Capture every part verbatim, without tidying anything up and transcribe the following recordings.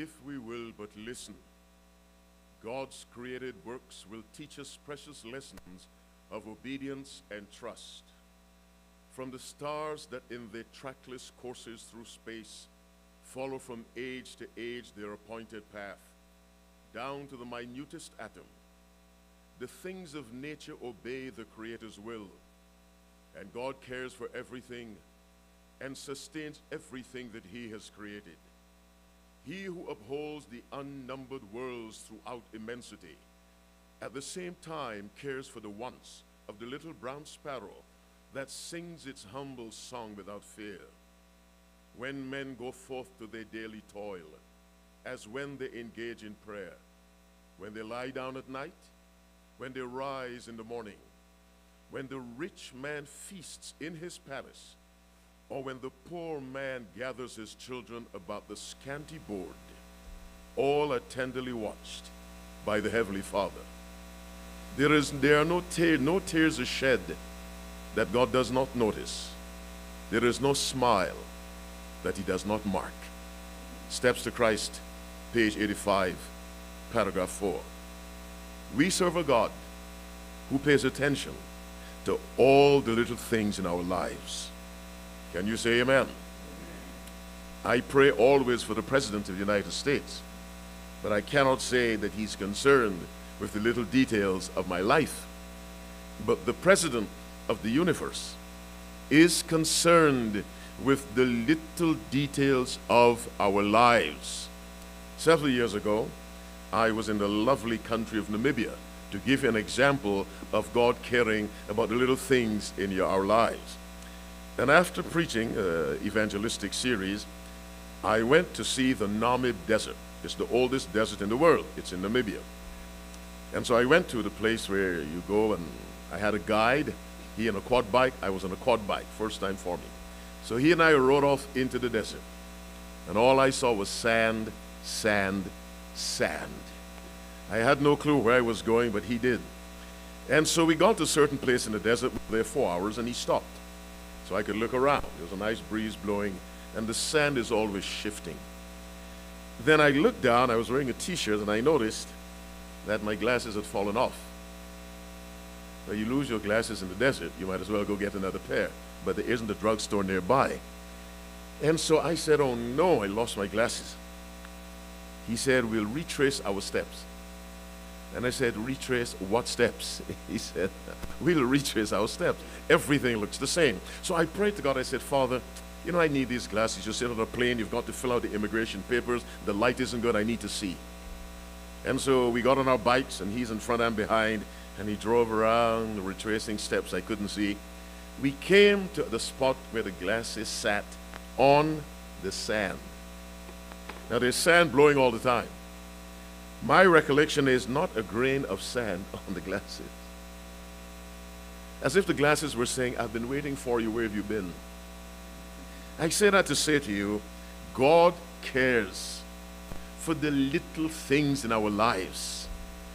if we will but listen, God's created works will teach us precious lessons of obedience and trust. From the stars that in their trackless courses through space follow from age to age their appointed path, down to the minutest atom, the things of nature obey the Creator's will, and God cares for everything and sustains everything that He has created. He who upholds the unnumbered worlds throughout immensity, at the same time cares for the wants of the little brown sparrow that sings its humble song without fear. When men go forth to their daily toil, as when they engage in prayer, when they lie down at night, when they rise in the morning, when the rich man feasts in his palace, or when the poor man gathers his children about the scanty board, all are tenderly watched by the Heavenly Father. There, is, there are no, te no tears are shed that God does not notice. There is no smile that He does not mark. Steps to Christ, page eighty-five, paragraph four. We serve a God who pays attention to all the little things in our lives. Can you say amen? Amen? I pray always for the President of the United States, but I cannot say that he's concerned with the little details of my life. But the President of the universe is concerned with the little details of our lives. Several years ago, I was in the lovely country of Namibia to give an example of God caring about the little things in our lives. And after preaching an evangelistic series, I went to see the Namib Desert. It's the oldest desert in the world. It's in Namibia. And so I went to the place where you go, and I had a guide. He on a quad bike. I was on a quad bike, first time for me. So he and I rode off into the desert. And all I saw was sand, sand, sand. I had no clue where I was going, but he did. And so we got to a certain place in the desert. We were there four hours, and he stopped. So I could look around. There was a nice breeze blowing, and the sand is always shifting. Then I looked down. I was wearing a T-shirt, and I noticed that my glasses had fallen off. So you lose your glasses in the desert, you might as well go get another pair. But there isn't a drugstore nearby. And so I said, oh, no, I lost my glasses. He said, we'll retrace our steps. And I said, retrace what steps? He said, we'll retrace our steps. Everything looks the same. So I prayed to God. I said, Father, you know, I need these glasses. You sit on a plane. You've got to fill out the immigration papers. The light isn't good. I need to see. And so we got on our bikes, and he's in front, I'm behind. And he drove around, retracing steps I couldn't see. We came to the spot where the glasses sat on the sand. Now, there's sand blowing all the time. My recollection is not a grain of sand on the glasses. As if the glasses were saying, I've been waiting for you, where have you been? I say that to say to you, God cares for the little things in our lives.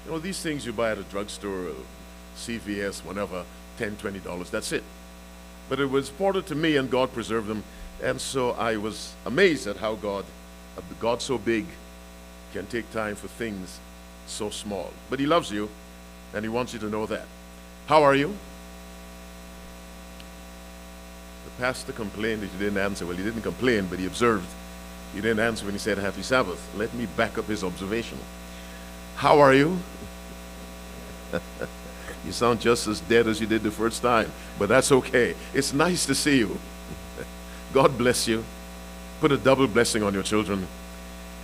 You know, these things you buy at a drugstore, C V S, whatever, ten dollars, twenty dollars, that's it. But it was important to me, and God preserved them. And so I was amazed at how God, God so big, can take time for things so small. But He loves you, and He wants you to know that. How are you? The pastor complained that you didn't answer. Well, he didn't complain, but he observed. You didn't answer when he said Happy Sabbath. Let me back up his observation. How are you? You sound just as dead as you did the first time, but that's okay. It's nice to see you. God bless you. Put a double blessing on your children.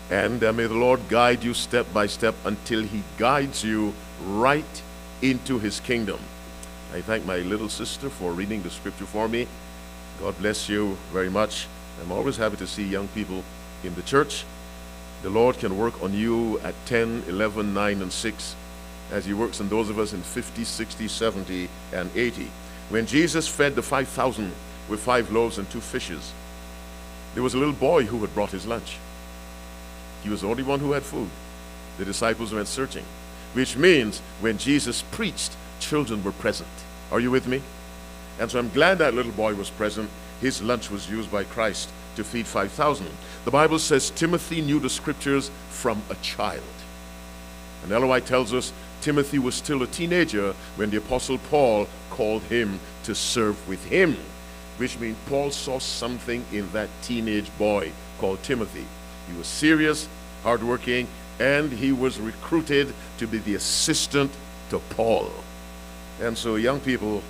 And uh, may the Lord guide you step by step until He guides you right into His kingdom. I thank my little sister for reading the scripture for me. God bless you very much. I'm always happy to see young people in the church. The Lord can work on you at ten, eleven, nine, and six as He works on those of us in fifty, sixty, seventy, and eighty. When Jesus fed the five thousand with five loaves and two fishes, there was a little boy who had brought his lunch. He was the only one who had food. The disciples went searching, which means when Jesus preached, children were present. Are you with me? And so I'm glad that little boy was present. His lunch was used by Christ to feed five thousand. The Bible says Timothy knew the scriptures from a child. And L O I tells us Timothy was still a teenager when the Apostle Paul called him to serve with him, which means Paul saw something in that teenage boy called Timothy. He was serious, hardworking, and he was recruited to be the assistant to Paul. And so young people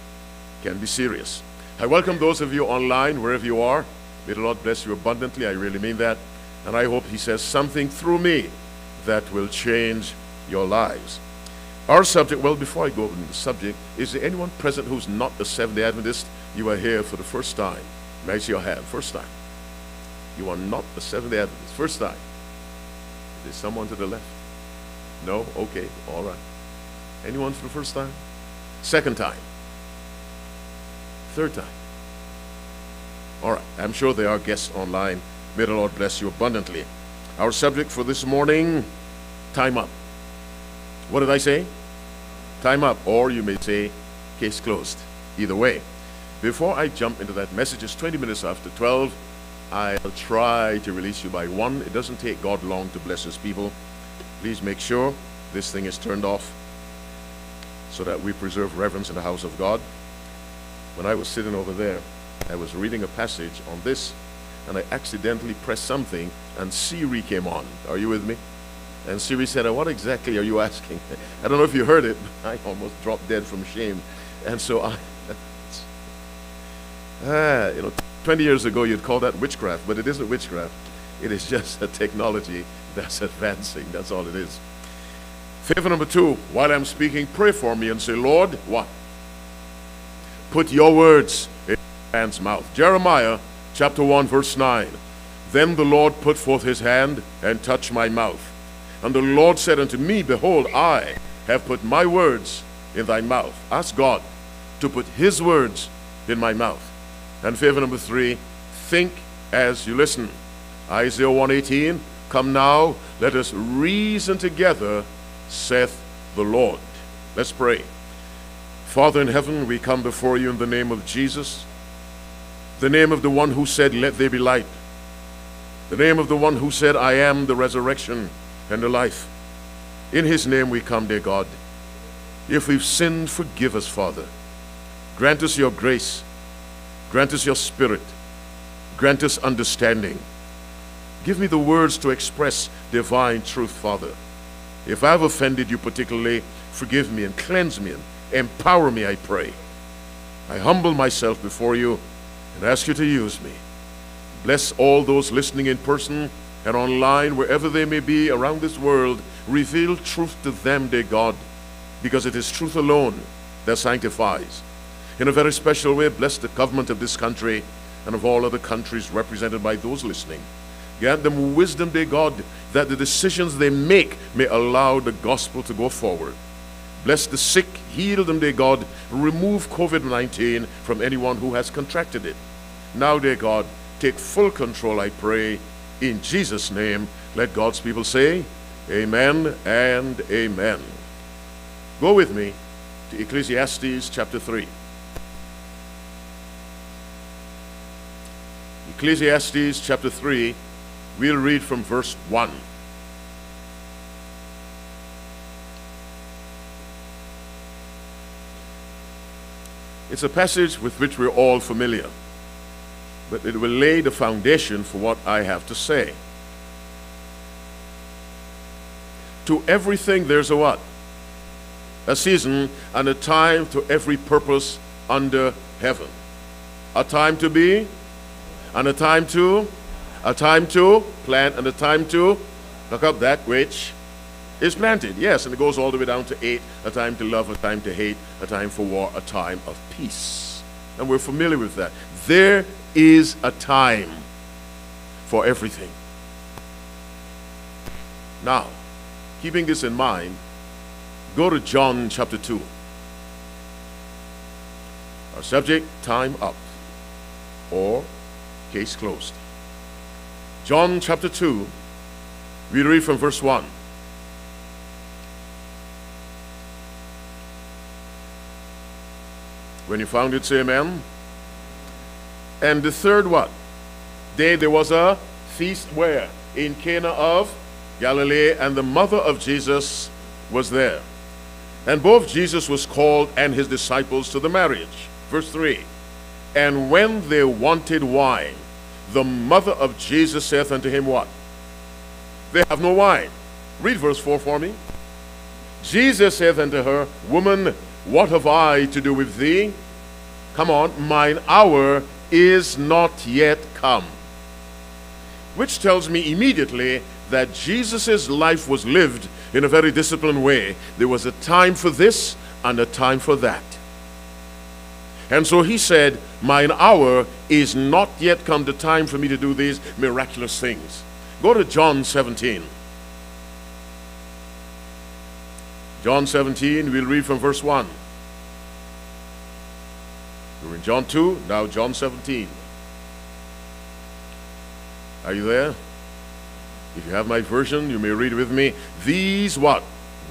can be serious. I welcome those of you online, wherever you are. May the Lord bless you abundantly. I really mean that. And I hope he says something through me that will change your lives. Our subject, well, before I go over the subject, is there anyone present who's not a Seventh-day Adventist? You are here for the first time. May I see your hand? First time. You are not a Seventh-day Adventist. First time. There's someone to the left. No? Okay. All right. Anyone for the first time? Second time? Third time? All right. I'm sure there are guests online. May the Lord bless you abundantly. Our subject for this morning, time up. What did I say? Time up. Or you may say, case closed. Either way. Before I jump into that message, it's twenty minutes after twelve. I'll try to release you by one. It doesn't take God long to bless his people. Please make sure this thing is turned off so that we preserve reverence in the house of God. When I was sitting over there, I was reading a passage on this, and I accidentally pressed something, and Siri came on. Are you with me? And Siri said, "What exactly are you asking?" I don't know if you heard it, but I almost dropped dead from shame. And so I... ah, you know, twenty years ago you'd call that witchcraft, but it isn't witchcraft. It is just a technology that's advancing. That's all it is. Favor number two, while I'm speaking, pray for me and say, "Lord, what? Put your words in your hand's mouth." Jeremiah chapter one, verse nine. "Then the Lord put forth his hand and touched my mouth. And the Lord said unto me, Behold, I have put my words in thy mouth." Ask God to put his words in my mouth. And favor number three, think as you listen. Isaiah one eighteen, "Come now, let us reason together, saith the Lord." Let's pray. Father in heaven, we come before you in the name of Jesus, the name of the one who said, "Let there be light," the name of the one who said, "I am the resurrection and the life." In his name we come, dear God. If we've sinned, forgive us, Father. Grant us your grace. Grant us your spirit. Grant us understanding. Give me the words to express divine truth, Father. If I've offended you particularly, forgive me and cleanse me and empower me, I pray. I humble myself before you and ask you to use me. Bless all those listening in person and online, wherever they may be around this world. Reveal truth to them, dear God, because it is truth alone that sanctifies. In a very special way, bless the government of this country and of all other countries represented by those listening. Grant them wisdom, dear God, that the decisions they make may allow the gospel to go forward. Bless the sick, heal them, dear God. Remove COVID nineteen from anyone who has contracted it. Now, dear God, take full control, I pray. In Jesus' name, let God's people say, amen and amen. Go with me to Ecclesiastes chapter three. Ecclesiastes chapter three, we'll read from verse one. It's a passage with which we're all familiar, but it will lay the foundation for what I have to say. To everything there's a what? A season and a time to every purpose under heaven. A time to be, and a time to, a time to plant, and a time to look up that which is planted. Yes, and it goes all the way down to eight, a time to love, a time to hate, a time for war, a time of peace. And we're familiar with that. There is a time for everything. Now, keeping this in mind, go to John chapter two. Our subject, time up, or case closed. John chapter two, we read from verse one. When you found it, say amen. And the third what? Day there was a feast where? In Cana of Galilee, and the mother of Jesus was there. And both Jesus was called and his disciples to the marriage. Verse three. And when they wanted wine, the mother of Jesus saith unto him, what? They have no wine. Read verse four for me. Jesus saith unto her, Woman, what have I to do with thee? Come on, mine hour is not yet come. Which tells me immediately that Jesus' life was lived in a very disciplined way. There was a time for this and a time for that. And so he said, mine hour is not yet come, the time for me to do these miraculous things. Go to John seventeen. John seventeen, we'll read from verse one. We're in John two, now John seventeen. Are you there? If you have my version, you may read with me. These what?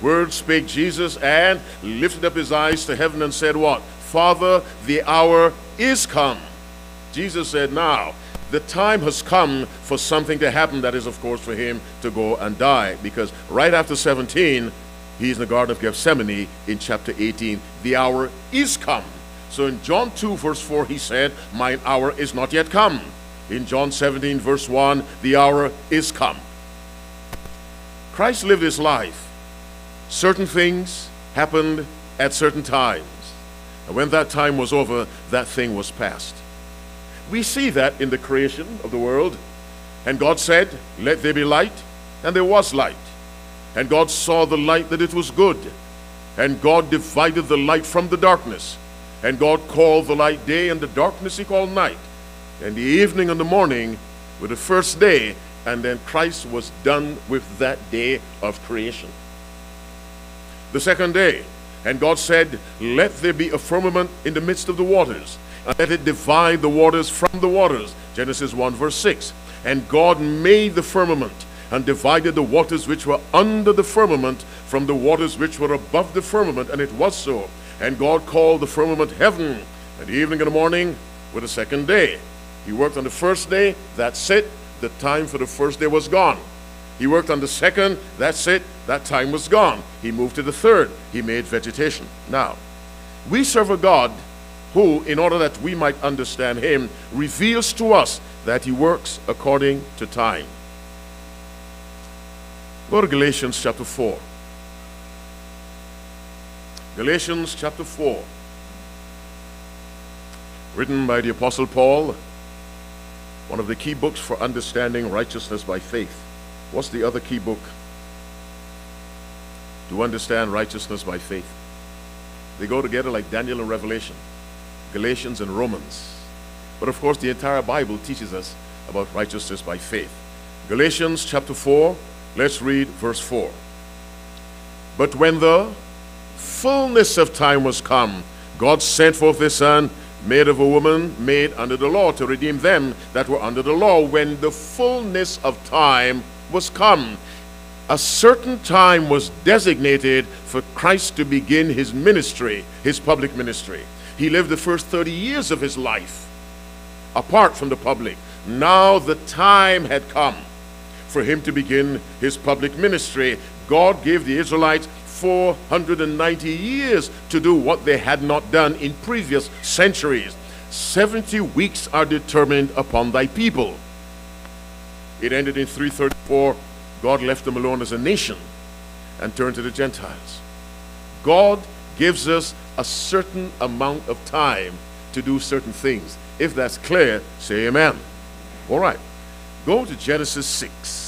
Words spake Jesus, and lifted up his eyes to heaven and said what? Father, the hour is come. Jesus said, now, the time has come for something to happen. That is, of course, for him to go and die. Because right after seventeen, he's in the Garden of Gethsemane in chapter eighteen. The hour is come. So in John two, verse four, he said, mine hour is not yet come. In John seventeen, verse one, the hour is come. Christ lived his life. Certain things happened at certain times. And when that time was over, that thing was past. We see that in the creation of the world. And God said, let there be light. And there was light. And God saw the light that it was good. And God divided the light from the darkness. And God called the light day, and the darkness he called night. And the evening and the morning were the first day, and then Christ was done with that day of creation. The second day, and God said, let there be a firmament in the midst of the waters, and let it divide the waters from the waters. Genesis one, verse six. And God made the firmament, and divided the waters which were under the firmament from the waters which were above the firmament, and it was so. And God called the firmament heaven, and the evening and the morning were the second day. He worked on the first day, that's it, the time for the first day was gone. He worked on the second, that's it, that time was gone. He moved to the third, he made vegetation. Now, we serve a God who, in order that we might understand him, reveals to us that he works according to time. Go to Galatians chapter four. Galatians chapter four. Written by the Apostle Paul. One of the key books for understanding righteousness by faith. What's the other key book to understand righteousness by faith? They go together like Daniel and Revelation, Galatians and Romans. But of course, the entire Bible teaches us about righteousness by faith. Galatians chapter four, let's read verse four. But when the fullness of time was come, God sent forth his Son, made of a woman, made under the law, to redeem them that were under the law, when the fullness of time was come. A certain time was designated for Christ to begin his ministry, his public ministry. He lived the first thirty years of his life apart from the public. Now the time had come for him to begin his public ministry. God gave the Israelites four hundred ninety years to do what they had not done in previous centuries. seventy weeks are determined upon thy people. It ended in three thirty-four. God left them alone as a nation and turned to the Gentiles. God gives us a certain amount of time to do certain things. If that's clear, say amen. All right. Go to Genesis six.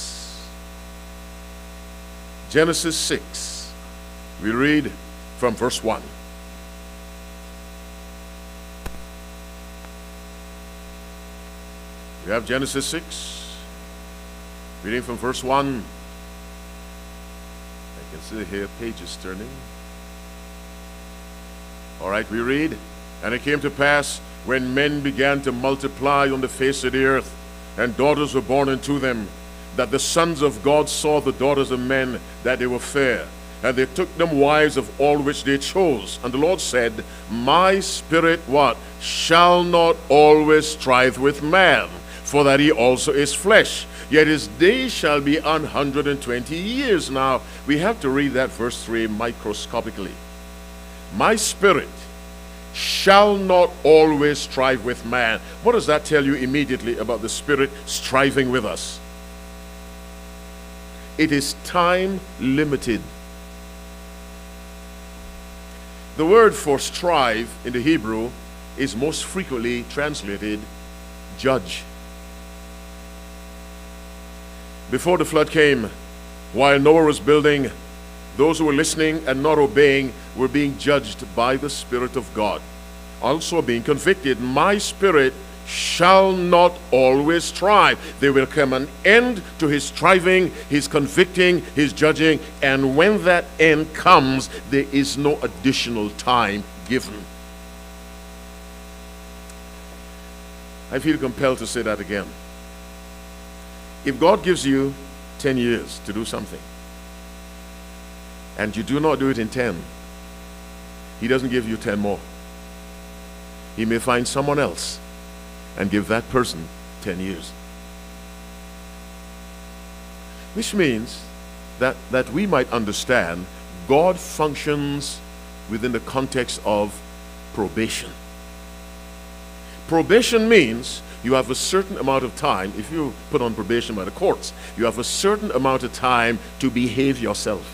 Genesis six. We read from verse one. We have Genesis six, reading from verse one. I can see here pages turning. All right, we read. And it came to pass, when men began to multiply on the face of the earth, and daughters were born unto them, that the sons of God saw the daughters of men, that they were fair. And they took them wives of all which they chose. And the Lord said, my spirit, what? Shall not always strive with man, for that he also is flesh. Yet his day shall be an hundred and twenty years. Now, we have to read that verse three microscopically. My spirit shall not always strive with man. What does that tell you immediately about the spirit striving with us? It is time limited. The word for strive in the Hebrew is most frequently translated judge. Before the flood came, while Noah was building, those who were listening and not obeying were being judged by the Spirit of God, also being convicted. My spirit shall not always strive. There will come an end to his striving, his convicting, his judging, and when that end comes, there is no additional time given. I feel compelled to say that again. If God gives you ten years to do something, and you do not do it in ten, he doesn't give you ten more. He may find someone else and give that person ten years. Which means that, that we might understand God functions within the context of probation. Probation means you have a certain amount of time, if you put on probation by the courts, you have a certain amount of time to behave yourself.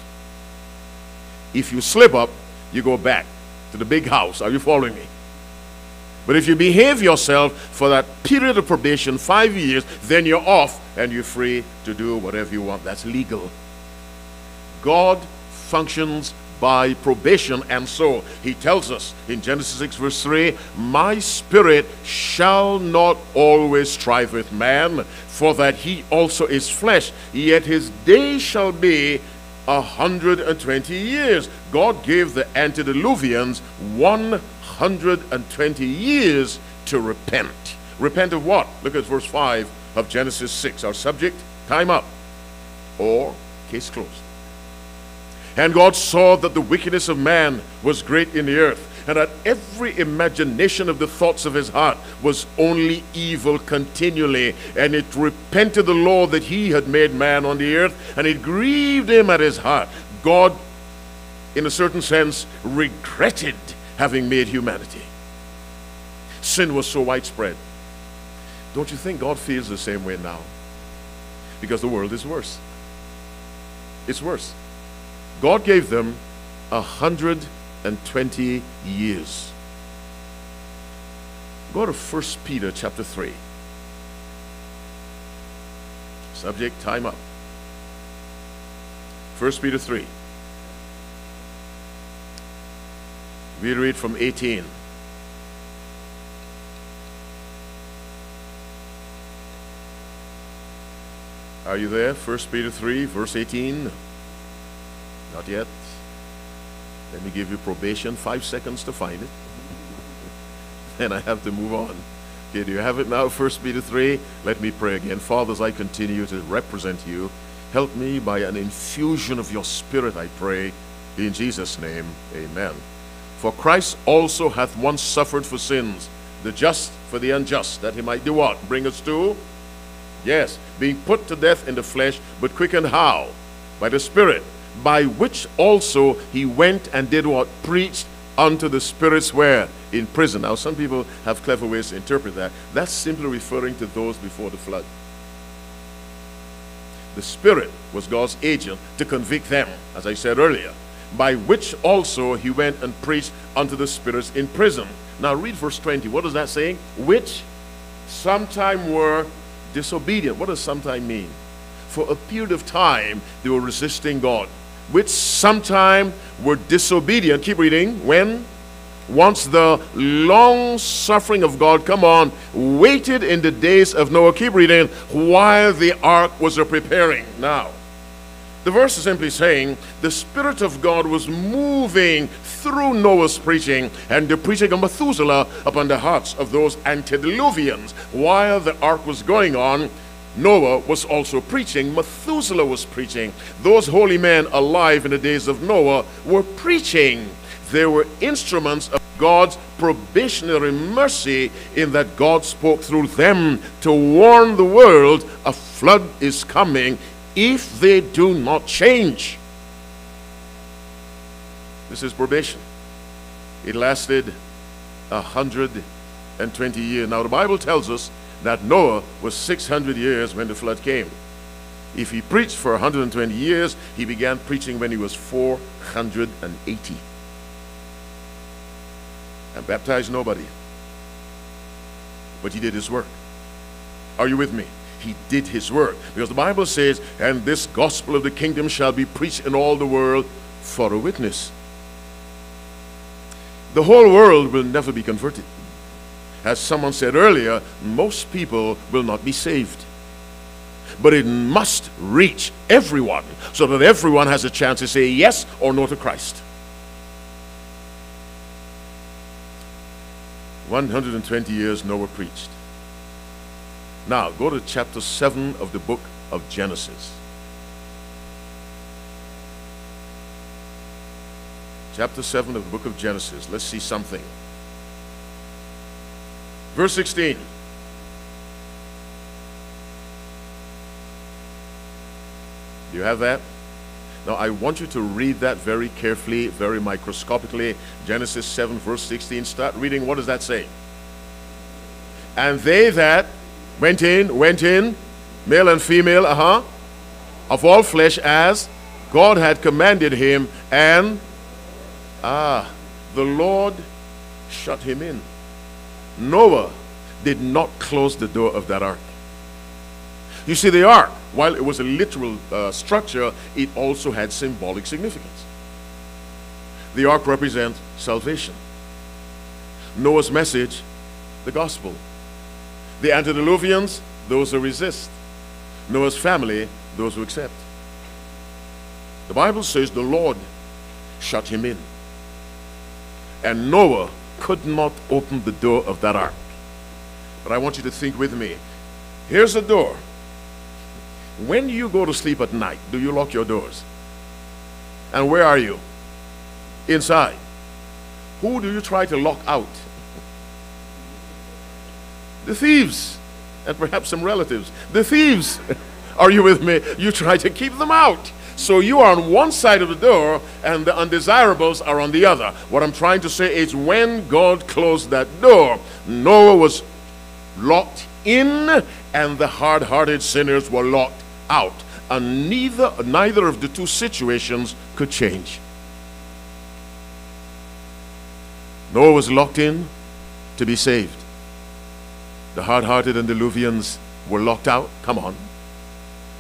If you slip up, you go back to the big house. Are you following me? But if you behave yourself for that period of probation, five years, then you're off and you're free to do whatever you want. That's legal. God functions by probation, and so he tells us in Genesis six verse three, my spirit shall not always strive with man, for that he also is flesh, yet his day shall be a hundred and twenty years. God gave the antediluvians one hundred twenty years to repent. Repent of what? Look at verse five of Genesis six. Our subject, time up, or case closed. And God saw that the wickedness of man was great in the earth, and that every imagination of the thoughts of his heart was only evil continually. And it repented the Lord that he had made man on the earth, and it grieved him at his heart. God, in a certain sense, regretted having made humanity. Sin was so widespread. Don't you think God feels the same way now? Because the world is worse. It's worse. God gave them a hundred and twenty years. Go to First Peter chapter three. Subject, time up. First Peter three. We read from eighteen. Are you there? First Peter three, verse eighteen. Not yet. Let me give you probation, five seconds to find it. Then I have to move on. Okay, do you have it now? First Peter three. Let me pray again. Father, as I continue to represent you, help me by an infusion of your spirit, I pray. In Jesus' name, amen. For Christ also hath once suffered for sins, the just for the unjust, that he might do what? Bring us to? Yes, being put to death in the flesh, but quickened how? By the Spirit. By which also he went and did what? Preached unto the spirits where? In prison. Now some people have clever ways to interpret that. That's simply referring to those before the flood. The Spirit was God's agent to convict them, as I said earlier. By which also he went and preached unto the spirits in prison. Now read verse twenty. What does that say? Which sometime were disobedient. What does sometime mean? For a period of time they were resisting God, which sometime were disobedient. Keep reading. When? Once the long suffering of God, come on, waited in the days of Noah. Keep reading. While the ark was a preparing. Now, the verse is simply saying the Spirit of God was moving through Noah's preaching and the preaching of Methuselah upon the hearts of those antediluvians. While the ark was going on, Noah was also preaching. Methuselah was preaching. Those holy men alive in the days of Noah were preaching. They were instruments of God's probationary mercy in that God spoke through them to warn the world a flood is coming if they do not change. This is probation. It lasted one hundred twenty years. Now the Bible tells us that Noah was six hundred years when the flood came. If he preached for one hundred twenty years, he began preaching when he was four hundred eighty. And baptized nobody. But he did his work. Are you with me? He did his work. Because the Bible says, and this gospel of the kingdom shall be preached in all the world for a witness. The whole world will never be converted. As someone said earlier, most people will not be saved. But it must reach everyone so that everyone has a chance to say yes or no to Christ. one hundred twenty years Noah preached. Now go to chapter seven of the book of Genesis. Chapter seven of the book of Genesis. Let's see something. Verse sixteen. Do you have that? Now I want you to read that very carefully, very microscopically. Genesis seven verse sixteen. Start reading. What does that say? And they that went in, went in, male and female, uh-huh, of all flesh as God had commanded him, and ah, the Lord shut him in. Noah did not close the door of that ark. You see, the ark, while it was a literal uh, structure, it also had symbolic significance. The ark represents salvation. Noah's message, the gospel. The antediluvians, those who resist. Noah's family, those who accept. The Bible says the Lord shut him in. And Noah could not open the door of that ark. But I want you to think with me. Here's the door. When you go to sleep at night, do you lock your doors? And where are you? Inside. Who do you try to lock out? The thieves, and perhaps some relatives. The thieves, are you with me? You try to keep them out. So you are on one side of the door, and the undesirables are on the other. What I'm trying to say is when God closed that door, Noah was locked in, and the hard-hearted sinners were locked out. And neither, neither of the two situations could change. Noah was locked in to be saved. The hard-hearted and diluvians were locked out, come on,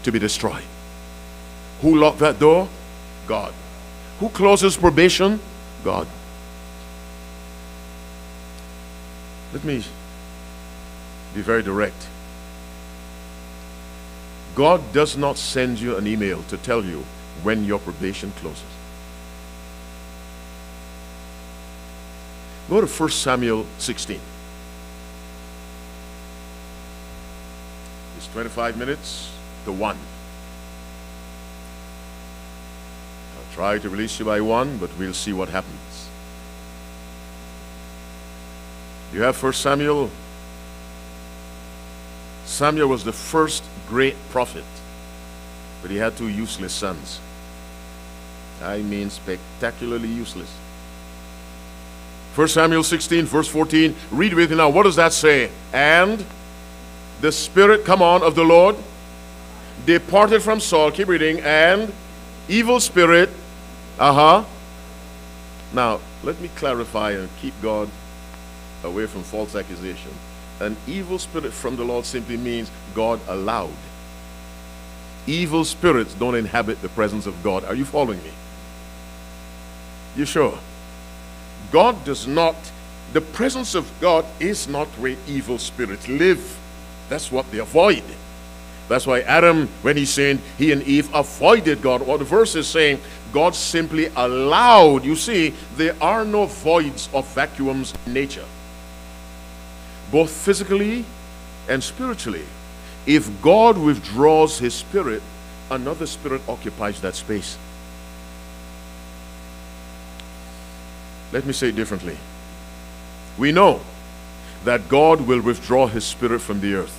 to be destroyed. Who locked that door? God. Who closes probation? God. Let me be very direct. God does not send you an email to tell you when your probation closes. Go to First Samuel sixteen. It's twenty-five minutes to one. Try to release you by one, but we'll see what happens. You have First Samuel. Samuel was the first great prophet, but he had two useless sons. I mean spectacularly useless. First Samuel sixteen, verse fourteen. Read with me now. What does that say? And the Spirit, come on, of the Lord departed from Saul. Keep reading. And evil spirit. Uh-huh. Now, let me clarify and keep God away from false accusation. An evil spirit from the Lord simply means God allowed. Evil spirits don't inhabit the presence of God. Are you following me? You sure? God does not, the presence of God is not where evil spirits live. That's what they avoid. That's why Adam, when he sinned, he and Eve avoided God. What the verse is saying, God simply allowed. You see, there are no voids or vacuums in nature, both physically and spiritually. If God withdraws his spirit, another spirit occupies that space. Let me say it differently. we know that God will withdraw his spirit from the earth.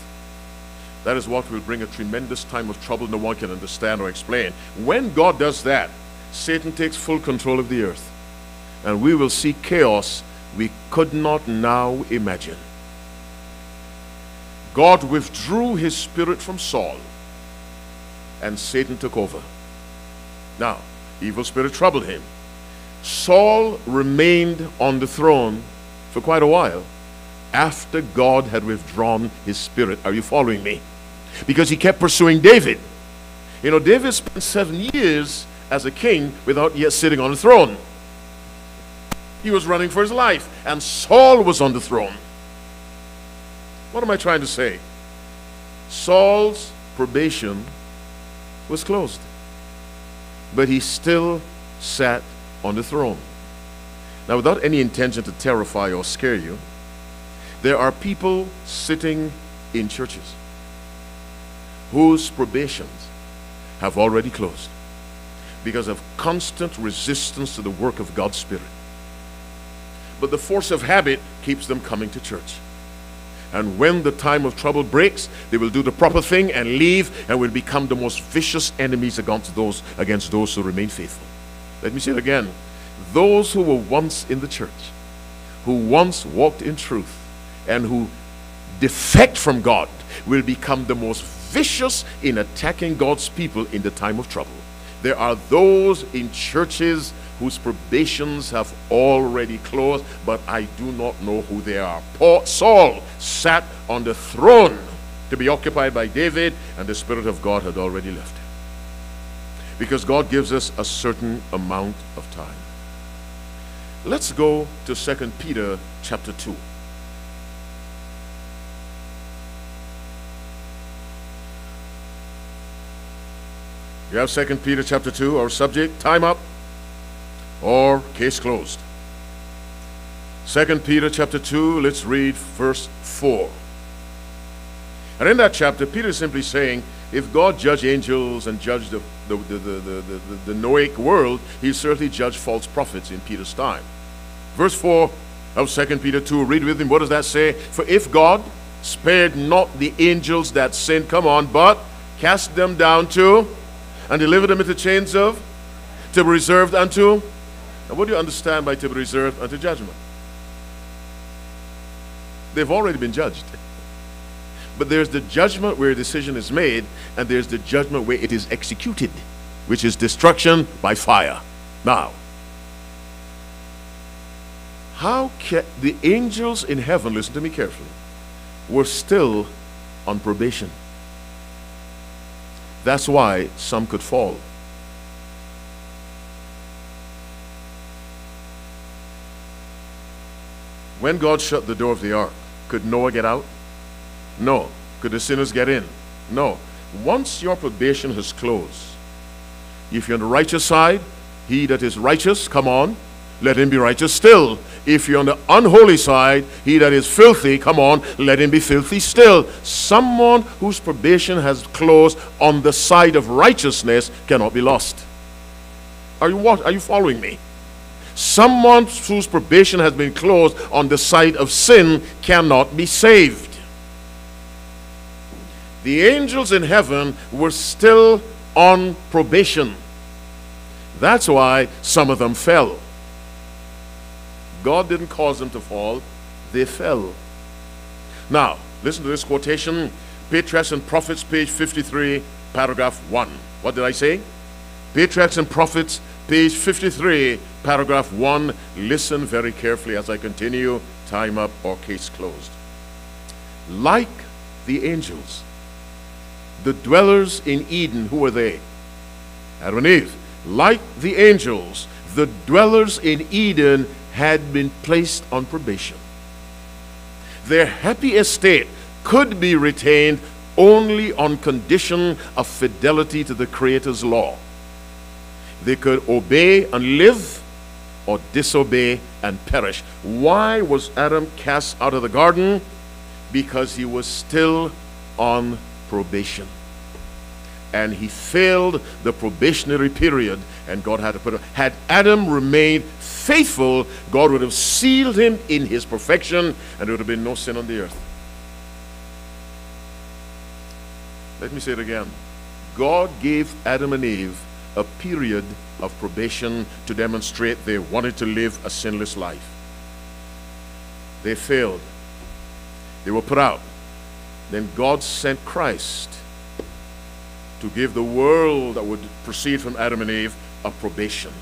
That is what will bring a tremendous time of trouble no one can understand or explain. When God does that, Satan takes full control of the earth, and we will see chaos we could not now imagine. God withdrew his spirit from Saul, and Satan took over. Now, evil spirit troubled him. Saul remained on the throne for quite a while after God had withdrawn his spirit. Are you following me? Because he kept pursuing David. You know, David spent seven years as a king without yet sitting on the throne. He was running for his life, and Saul was on the throne. What am I trying to say? Saul's probation was closed, but he still sat on the throne. Now, without any intention to terrify or scare you, there are people sitting in churches whose probations have already closed because of constant resistance to the work of God's Spirit. But the force of habit keeps them coming to church. And when the time of trouble breaks, they will do the proper thing and leave, and will become the most vicious enemies against those, against those who remain faithful. Let me say it again. Those who were once in the church, who once walked in truth, and who defect from God, will become the most vicious in attacking God's people in the time of trouble. There are those in churches whose probations have already closed, but I do not know who they are. Paul, Saul sat on the throne to be occupied by David, and the Spirit of God had already left him. Because God gives us a certain amount of time. Let's go to Second Peter chapter two. You have Second Peter chapter two, our subject, time up or case closed. Second Peter chapter two, let's read verse four. And in that chapter, Peter is simply saying, if God judged angels and judged the, the, the, the, the, the, the Noahic world, he certainly judged false prophets in Peter's time. Verse four of Second Peter two, read with him. What does that say? For if God spared not the angels that sinned, come on, but cast them down to... and deliver them into chains of, to be reserved unto. Now, what do you understand by to be reserved unto judgment? They've already been judged. But there's the judgment where a decision is made, and there's the judgment where it is executed, which is destruction by fire. Now, how can the angels in heaven, listen to me carefully, were still on probation? That's why some could fall. When God shut the door of the ark, could Noah get out? No. Could the sinners get in? No. Once your probation has closed, if you're on the righteous side, he that is righteous, come on, let him be righteous still. If you're on the unholy side, he that is filthy, come on, let him be filthy still. Someone whose probation has closed on the side of righteousness cannot be lost. Are you, what, are you following me? Someone whose probation has been closed on the side of sin cannot be saved. The angels in heaven were still on probation. That's why some of them fell. God didn't cause them to fall, they fell. Now, listen to this quotation, Patriarchs and Prophets, page fifty-three, paragraph one. What did I say? Patriarchs and Prophets, page fifty-three, paragraph one. Listen very carefully as I continue, time up or case closed. Like the angels, the dwellers in Eden, who were they? Adam and Eve. Like the angels, the dwellers in Eden had been placed on probation. Their happy estate could be retained only on condition of fidelity to the Creator's law. They could obey and live, or disobey and perish. Why was Adam cast out of the garden? Because he was still on probation. And he failed the probationary period, and God had to put him. Had Adam remained faithful faithful, God would have sealed him in his perfection, and there would have been no sin on the earth. Let me say it again. God gave Adam and Eve a period of probation to demonstrate they wanted to live a sinless life. They failed. They were put out. Then God sent Christ to give the world that would proceed from Adam and Eve a probation.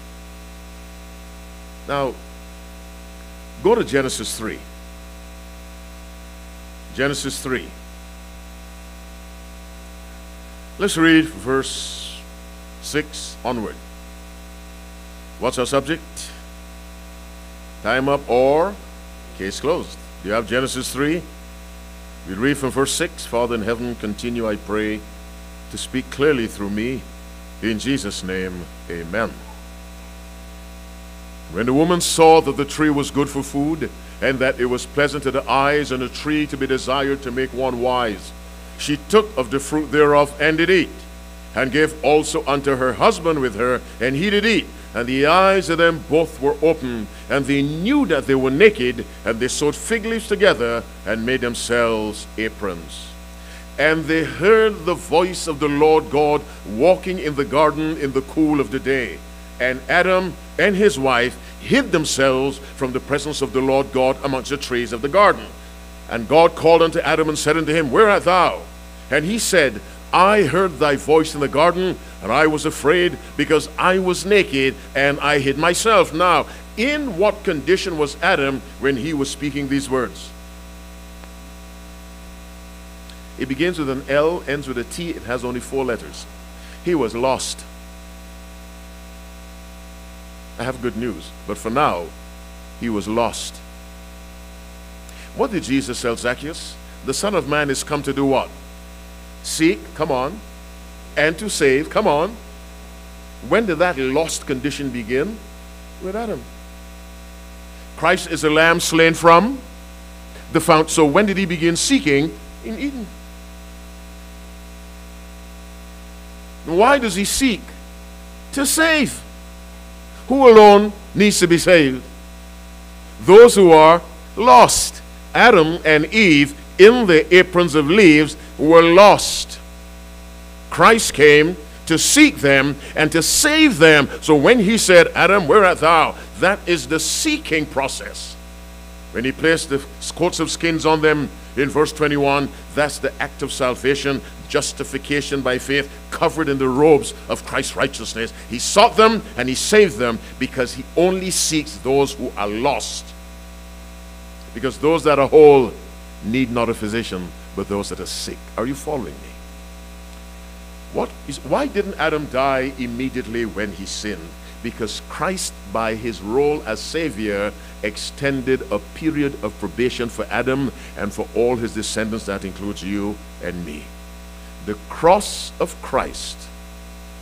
Now, go to Genesis three. Genesis three. Let's read verse six onward. What's our subject? Time up or case closed. Do you have Genesis three? We read from verse six. Father in heaven, continue, I pray, to speak clearly through me. In Jesus' name, amen. When the woman saw that the tree was good for food, and that it was pleasant to the eyes, and a tree to be desired to make one wise, she took of the fruit thereof, and did eat, and gave also unto her husband with her, and he did eat. And the eyes of them both were opened, and they knew that they were naked, and they sewed fig leaves together, and made themselves aprons. And they heard the voice of the Lord God walking in the garden in the cool of the day. And Adam and his wife hid themselves from the presence of the Lord God amongst the trees of the garden. And God called unto Adam and said unto him, Where art thou? And he said, I heard thy voice in the garden, and I was afraid, because I was naked, and I hid myself. Now, in what condition was Adam when he was speaking these words? It begins with an L, ends with a T, it has only four letters. He was lost. I have good news, but for now, he was lost. What did Jesus tell Zacchaeus? The Son of Man is come to do what? Seek, come on, and to save, come on. When did that lost condition begin? With Adam. Christ is a lamb slain from the fount. So when did he begin seeking? In Eden. Why does he seek? To save. Who alone needs to be saved? Those who are lost. Adam and Eve, in their aprons of leaves, were lost. Christ came to seek them and to save them. So when he said, Adam, where art thou? That is the seeking process. When he placed the coats of skins on them in verse twenty-one, that's the act of salvation, justification by faith, covered in the robes of Christ's righteousness. He sought them and he saved them, because he only seeks those who are lost. Because those that are whole need not a physician, but those that are sick. Are you following me? What is, why didn't Adam die immediately when he sinned? Because Christ, by his role as Savior, extended a period of probation for Adam and for all his descendants. That includes you and me. The cross of Christ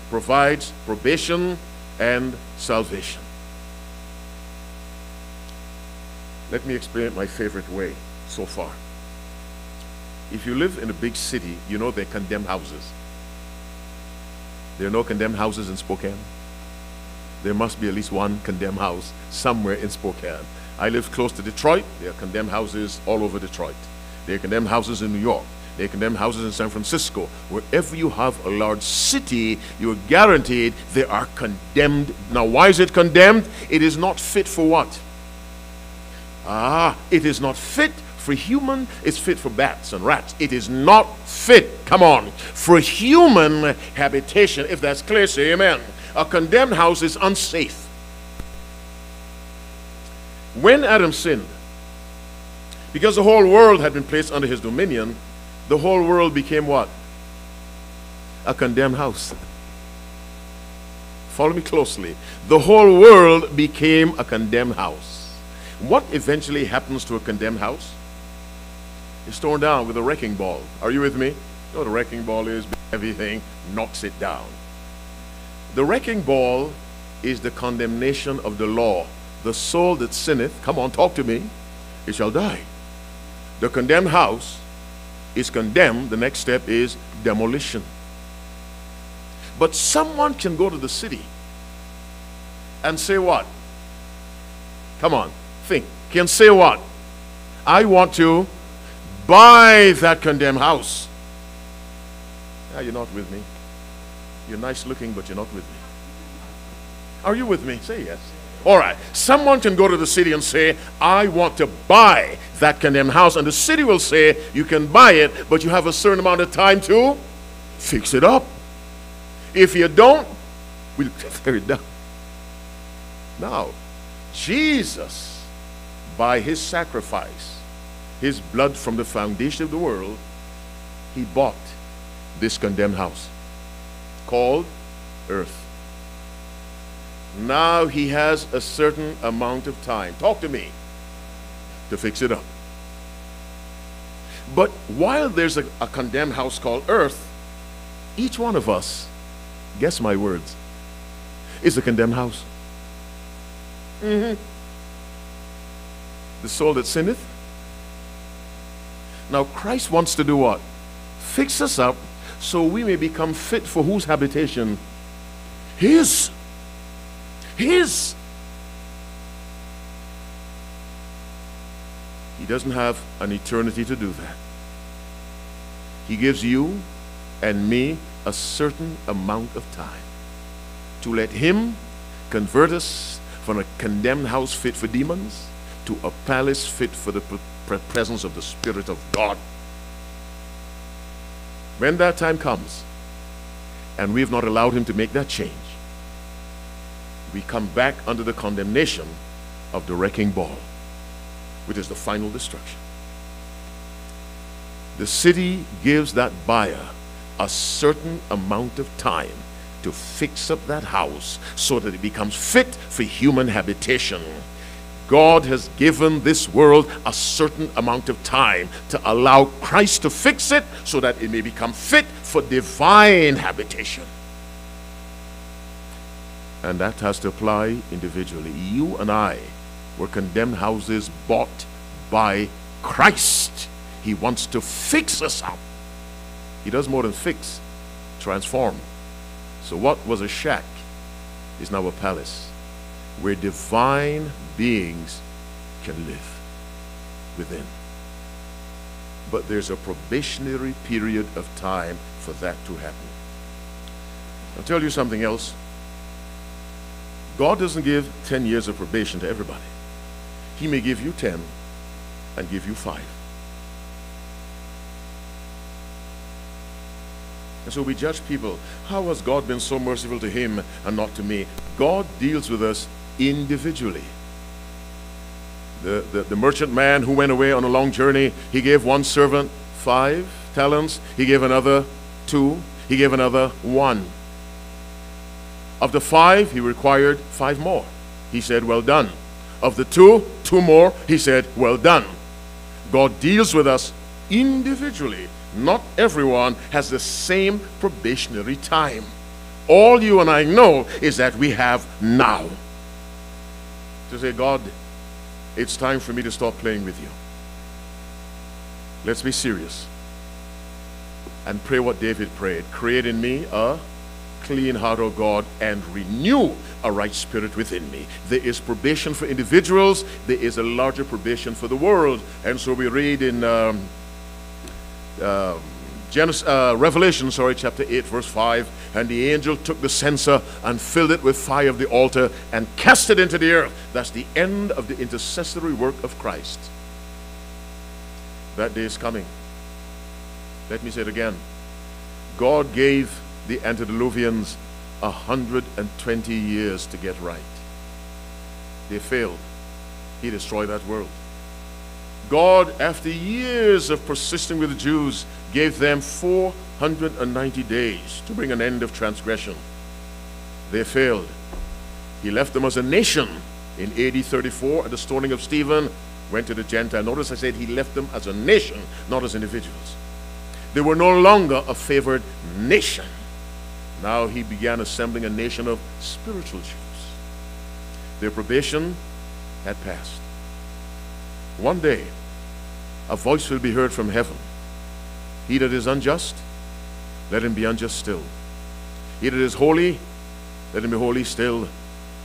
provides probation and salvation. Let me explain it my favorite way so far. If you live in a big city, you know they condemn houses. There are no condemned houses in Spokane. There must be at least one condemned house somewhere in Spokane. I live close to Detroit. There are condemned houses all over Detroit. There are condemned houses in New York. There are condemned houses in San Francisco. Wherever you have a large city, you are guaranteed they are condemned. Now, why is it condemned? It is not fit for what? Ah, it is not fit for human. It's fit for bats and rats. It is not fit, come on, for human habitation. If that's clear, say amen. A condemned house is unsafe. When Adam sinned, because the whole world had been placed under his dominion, the whole world became what? A condemned house. Follow me closely. The whole world became a condemned house. What eventually happens to a condemned house? It's torn down with a wrecking ball. Are you with me? You know what a wrecking ball is? Everything knocks it down. The wrecking ball is the condemnation of the law. The soul that sinneth, come on, talk to me, it shall die. The condemned house is condemned. The next step is demolition. But someone can go to the city and say what? Come on, think. Can say what? I want to buy that condemned house. Now you're not with me. You're nice looking, but you're not with me. Are you with me? Say yes. All right. Someone can go to the city and say, I want to buy that condemned house. And the city will say, you can buy it, but you have a certain amount of time to fix it up. If you don't, we'll tear it down. Now, Jesus, by his sacrifice, his blood from the foundation of the world, he bought this condemned house called earth. Now he has a certain amount of time, talk to me, to fix it up. But while there's a, a condemned house called earth, each one of us, guess my words, is a condemned house. Mm-hmm. The soul that sinneth. Now Christ wants to do what? Fix us up so we may become fit for whose habitation? His. His. He doesn't have an eternity to do that. He gives you and me a certain amount of time to let him convert us from a condemned house fit for demons to a palace fit for the presence of the Spirit of God. When that time comes, and we've not allowed him to make that change, we come back under the condemnation of the wrecking ball, which is the final destruction. The city gives that buyer a certain amount of time to fix up that house so that it becomes fit for human habitation. God has given this world a certain amount of time to allow Christ to fix it so that it may become fit for divine habitation. And that has to apply individually. You and I were condemned houses bought by Christ. He wants to fix us up. He does more than fix, transform. So what was a shack is now a palace where divine beings can live within. But there's a probationary period of time for that to happen. I'll tell you something else. God doesn't give ten years of probation to everybody. He may give you ten and give you five. And so we judge people. How has God been so merciful to him and not to me? God deals with us individually. The, the, the merchant man who went away on a long journey, he gave one servant five talents. He gave another two. He gave another one. Of the five, he required five more. He said, well done. Of the two, two more. He said, well done. God deals with us individually. Not everyone has the same probationary time. All you and I know is that we have now to say, God, it's time for me to stop playing with you. Let's be serious and pray what David prayed. Create in me a clean heart, O God, and renew a right spirit within me. There is probation for individuals. There is a larger probation for the world. And so we read in um, uh, Genesis, uh, Revelation, sorry, chapter eight, verse five, and the angel took the censer and filled it with fire of the altar and cast it into the earth. That's the end of the intercessory work of Christ. That day is coming. Let me say it again. God gave the antediluvians one hundred twenty years to get right. They failed. He destroyed that world. God, after years of persisting with the Jews, gave them four hundred ninety days to bring an end of transgression. They failed. He left them as a nation in A D thirty-four at the stoning of Stephen, went to the Gentile. Notice I said he left them as a nation, not as individuals. They were no longer a favored nation. Now he began assembling a nation of spiritual Jews. Their probation had passed. One day, a voice will be heard from heaven. He that is unjust, let him be unjust still. He that is holy, let him be holy still.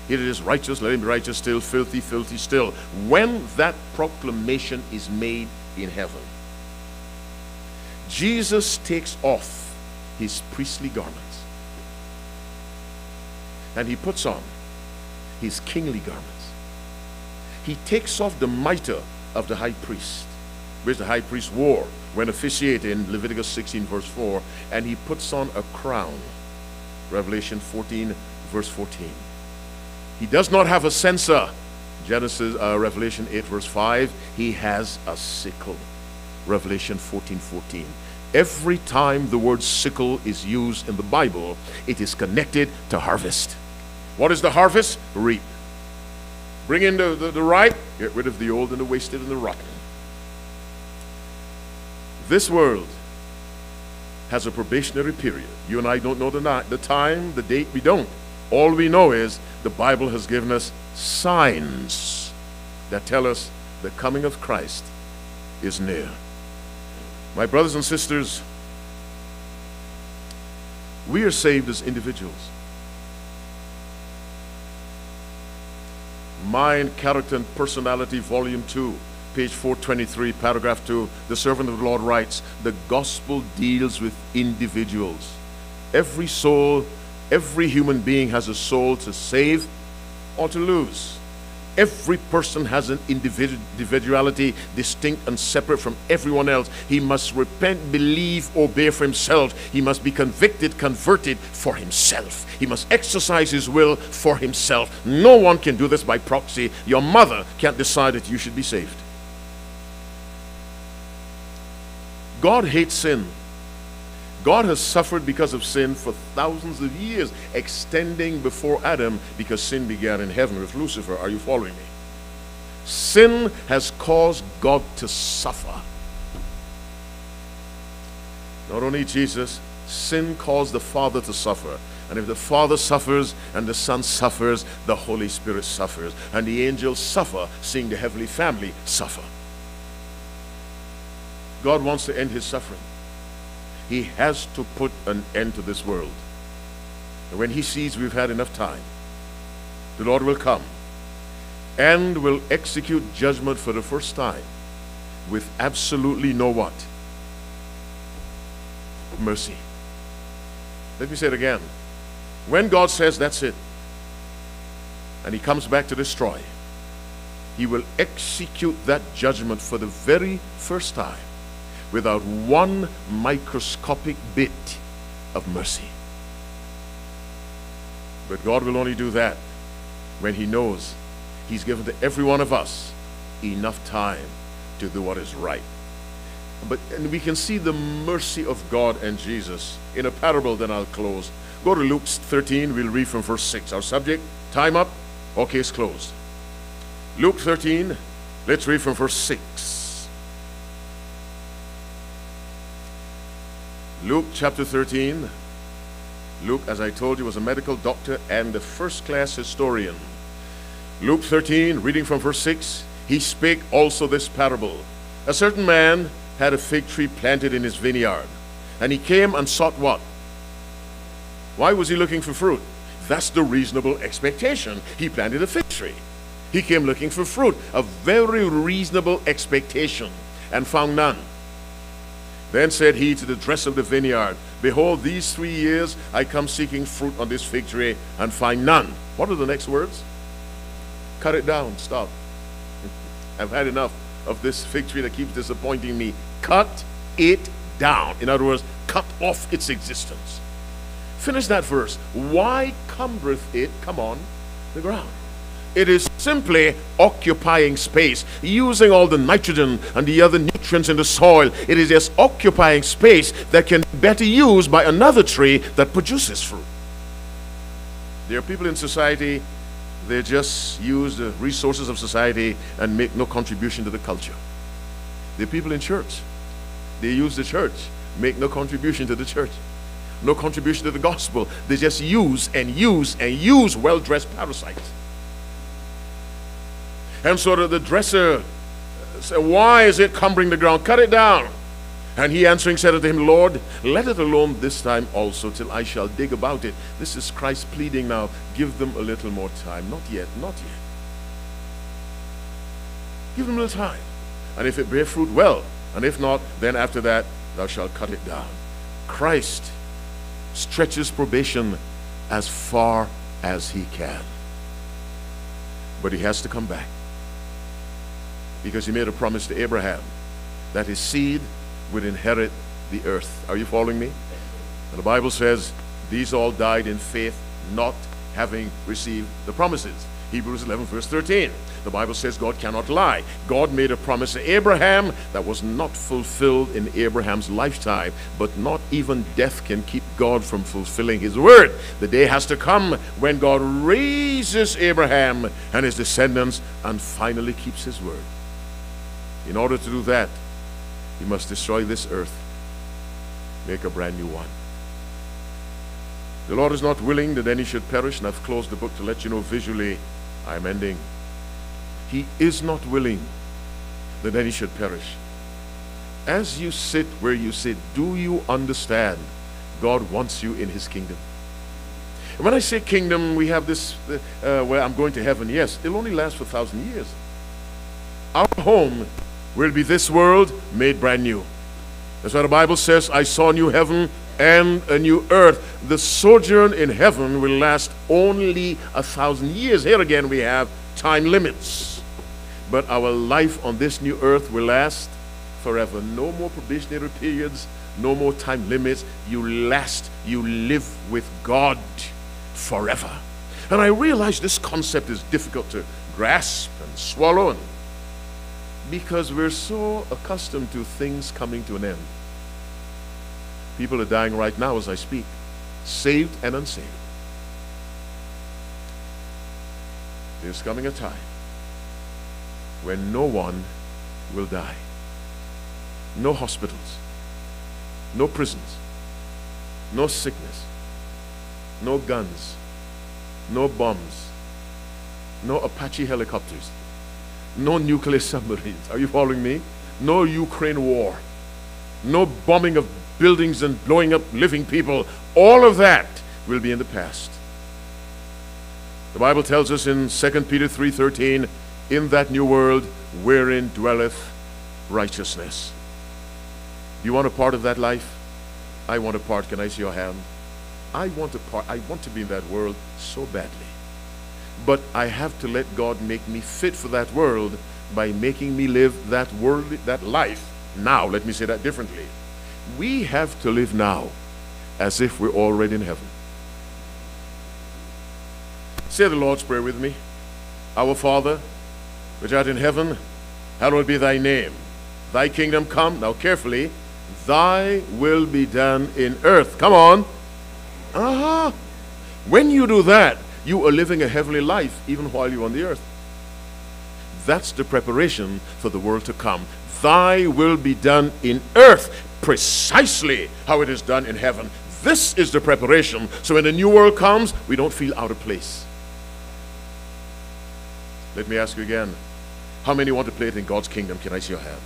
He that is righteous, let him be righteous still, filthy, filthy still. When that proclamation is made in heaven, Jesus takes off his priestly garments and he puts on his kingly garments. He takes off the mitre of the high priest, which the high priest wore when officiating in Leviticus sixteen verse four, and he puts on a crown, Revelation fourteen verse fourteen. He does not have a censer, Genesis, uh, Revelation eight verse five. He has a sickle, Revelation fourteen fourteen. Every time the word sickle is used in the Bible, it is connected to harvest. What is the harvest? Reap. Bring in the, the, the ripe, get rid of the old and the wasted and the rotten. This world has a probationary period. You and I don't know the, night, the time, the date, we don't. All we know is the Bible has given us signs that tell us the coming of Christ is near. My brothers and sisters, we are saved as individuals. Mind, Character, and Personality, Volume two, page four twenty-three, paragraph two, the servant of the Lord writes, the gospel deals with individuals. Every soul, every human being has a soul to save or to lose. Every person has an individu individuality distinct and separate from everyone else. He must repent, believe, obey for himself. He must be convicted, converted for himself. He must exercise his will for himself. No one can do this by proxy. Your mother can't decide that you should be saved. God hates sin. God has suffered because of sin for thousands of years, extending before Adam, because sin began in heaven with Lucifer. Are you following me? Sin has caused God to suffer. Not only Jesus, sin caused the Father to suffer. And if the Father suffers and the Son suffers, the Holy Spirit suffers. And the angels suffer, seeing the heavenly family suffer. God wants to end his suffering. He has to put an end to this world. And when he sees we've had enough time, the Lord will come and will execute judgment for the first time with absolutely no what? Mercy. Let me say it again. When God says that's it, and he comes back to destroy, he will execute that judgment for the very first time without one microscopic bit of mercy. But God will only do that when he knows he's given to every one of us enough time to do what is right. But and we can see the mercy of God and Jesus in a parable, then I'll close. Go to Luke thirteen, we'll read from verse six. Our subject, time up, or case closed. Luke thirteen, let's read from verse six. Luke chapter thirteen. Luke, as I told you, was a medical doctor and a first-class historian. Luke thirteen, reading from verse six, he spake also this parable. A certain man had a fig tree planted in his vineyard, and he came and sought what? Why was he looking for fruit? That's the reasonable expectation. He planted a fig tree. He came looking for fruit, a very reasonable expectation, and found none. Then said he to the dresser of the vineyard, behold, these three years I come seeking fruit on this fig tree and find none. What are the next words? Cut it down, stop. I've had enough of this fig tree that keeps disappointing me. Cut it down. In other words, cut off its existence. Finish that verse. Why cumbereth it, come on, the ground? It is simply occupying space, using all the nitrogen and the other nutrients in the soil. It is just occupying space that can be better used by another tree that produces fruit. There are people in society, they just use the resources of society and make no contribution to the culture. There are people in church, they use the church, make no contribution to the church. No contribution to the gospel. They just use and use and use well-dressed parasites. And so the dresser said, why is it cumbering the ground? Cut it down. And he answering said unto him, Lord, let it alone this time also, till I shall dig about it. This is Christ pleading now, give them a little more time. Not yet, not yet. Give them a little time. And if it bear fruit, well. And if not, then after that, thou shalt cut it down. Christ stretches probation as far as he can. But he has to come back. Because he made a promise to Abraham that his seed would inherit the earth. Are you following me? And the Bible says, these all died in faith, not having received the promises. Hebrews eleven verse thirteen. The Bible says God cannot lie. God made a promise to Abraham that was not fulfilled in Abraham's lifetime, but not even death can keep God from fulfilling his word. The day has to come when God raises Abraham and his descendants and finally keeps his word. In order to do that, he must destroy this earth, make a brand new one. The Lord is not willing that any should perish, and I've closed the book to let you know visually I'm ending. He is not willing that any should perish. As you sit where you sit, do you understand God wants you in his kingdom? And when I say kingdom, we have this uh, where I'm going to heaven. Yes, it'll only last for a thousand years. Our home will be this world made brand new. That's why the Bible says, I saw a new heaven and a new earth. The sojourn in heaven will last only a thousand years. Here again we have time limits. But our life on this new earth will last forever. No more probationary periods, no more time limits. You last, you live with God forever. And I realize this concept is difficult to grasp and swallow, and because we're so accustomed to things coming to an end. People are dying right now as I speak, saved and unsaved. There's coming a time when no one will die. No hospitals, no prisons, no sickness, no guns, no bombs, no Apache helicopters, no nuclear submarines. Are you following me? No Ukraine war. No bombing of buildings and blowing up living people. All of that will be in the past. The Bible tells us in Second Peter three thirteen, in that new world wherein dwelleth righteousness. You want a part of that life? I want a part. Can I see your hand? I want a part. I want to be in that world so badly. But I have to let God make me fit for that world by making me live that world, that life now. Let me say that differently. We have to live now as if we're already in heaven. Say the Lord's Prayer with me. Our Father, which art in heaven, hallowed be thy name. Thy kingdom come, now carefully, thy will be done in earth. Come on. Uh-huh. When you do that, you are living a heavenly life even while you're on the earth. That's the preparation for the world to come. Thy will be done in earth, precisely how it is done in heaven. This is the preparation. So when the new world comes, we don't feel out of place. Let me ask you again. How many want to play it in God's kingdom? Can I see your hand?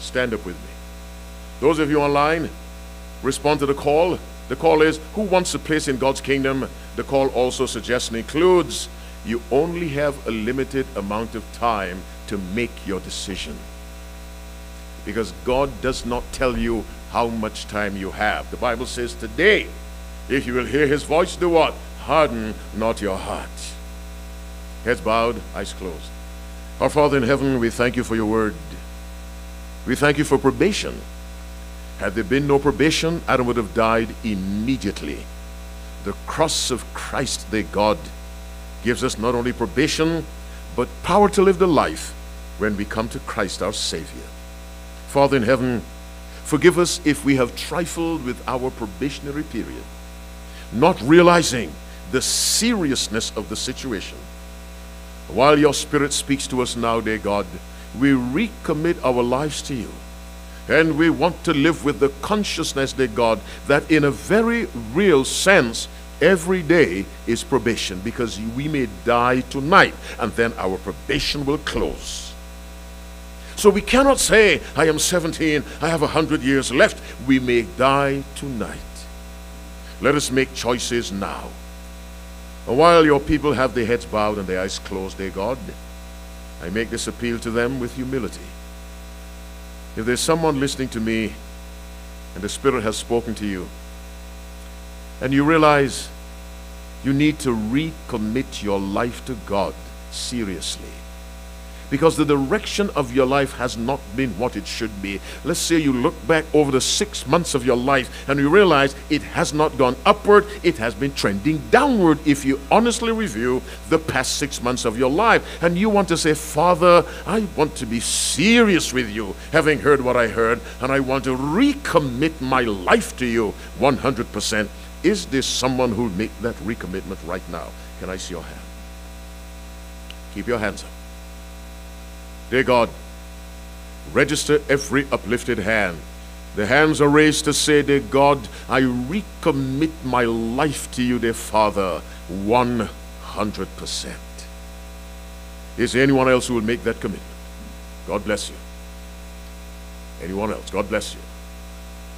Stand up with me. Those of you online, respond to the call. The call is, who wants a place in God's kingdom? The call also suggests and includes, you only have a limited amount of time to make your decision. Because God does not tell you how much time you have. The Bible says today, if you will hear his voice, do what? Harden not your heart. Heads bowed, eyes closed. Our Father in heaven, we thank you for your word. We thank you for probation. Had there been no probation, Adam would have died immediately. The cross of Christ, the God, gives us not only probation, but power to live the life when we come to Christ our Savior. Father in heaven, forgive us if we have trifled with our probationary period, not realizing the seriousness of the situation. While your Spirit speaks to us now, dear God, we recommit our lives to you. And we want to live with the consciousness, dear God, that in a very real sense, every day is probation, because we may die tonight and then our probation will close. So we cannot say, I am seventeen, I have one hundred years left. We may die tonight. Let us make choices now. And while your people have their heads bowed and their eyes closed, dear God, I make this appeal to them with humility. If there's someone listening to me and the Spirit has spoken to you, and you realize you need to recommit your life to God seriously, because the direction of your life has not been what it should be. Let's say you look back over the six months of your life and you realize it has not gone upward, it has been trending downward if you honestly review the past six months of your life. And you want to say, Father, I want to be serious with you, having heard what I heard, and I want to recommit my life to you one hundred percent. Is there someone who will make that recommitment right now? Can I see your hand? Keep your hands up. Dear God, register every uplifted hand. The hands are raised to say, dear God, I recommit my life to you, dear Father, one hundred percent. Is there anyone else who will make that commitment? God bless you. Anyone else? God bless you.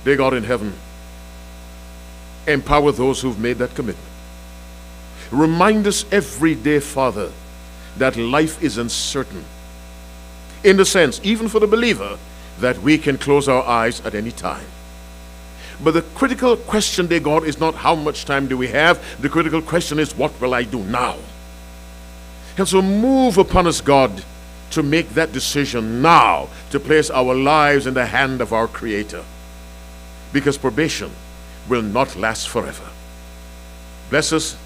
Dear God in heaven, empower those who've made that commitment. Remind us every day, Father, that life is uncertain. In the sense, even for the believer, that we can close our eyes at any time. But the critical question, dear God, is not how much time do we have. The critical question is, what will I do now? And so move upon us, God, to make that decision now, to place our lives in the hand of our Creator. Because probation will not last forever. Bless us,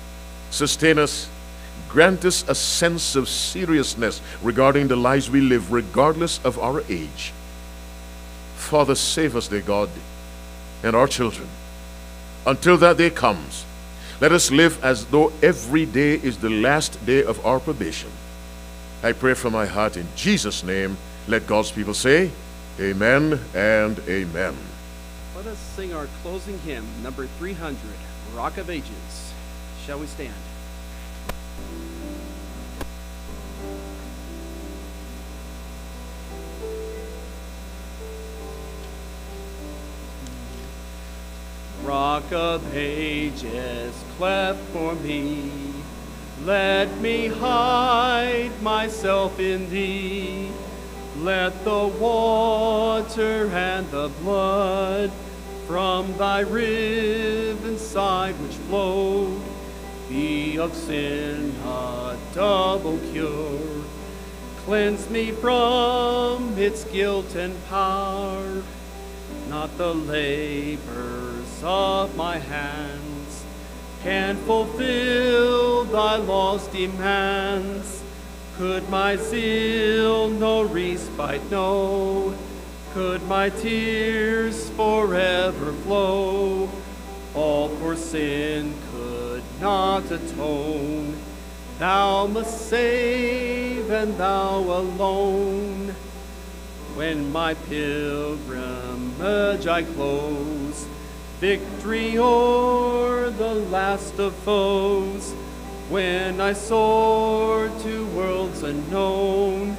sustain us, grant us a sense of seriousness regarding the lives we live, regardless of our age. Father, save us, dear God, and our children. Until that day comes, let us live as though every day is the last day of our probation. I pray from my heart in Jesus' name. Let God's people say, amen and amen. Let us sing our closing hymn, number three hundred, Rock of Ages. Shall we stand? Rock of ages, cleft for me, let me hide myself in thee. Let the water and the blood from thy riven side which flowed be of sin a double cure. Cleanse me from its guilt and power, not the labor of my hands can fulfill thy law's demands. Could my zeal no respite know? Could my tears forever flow? All for sin could not atone. Thou must save, and thou alone. When my pilgrimage I close, victory o'er the last of foes, when I soar to worlds unknown,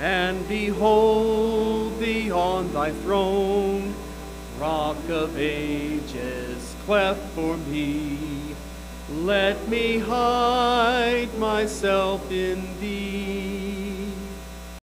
and behold thee on thy throne, Rock of ages, cleft for me, let me hide myself in thee.